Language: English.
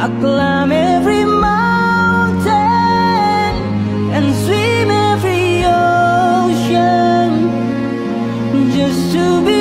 I climb every mountain and swim every ocean just to be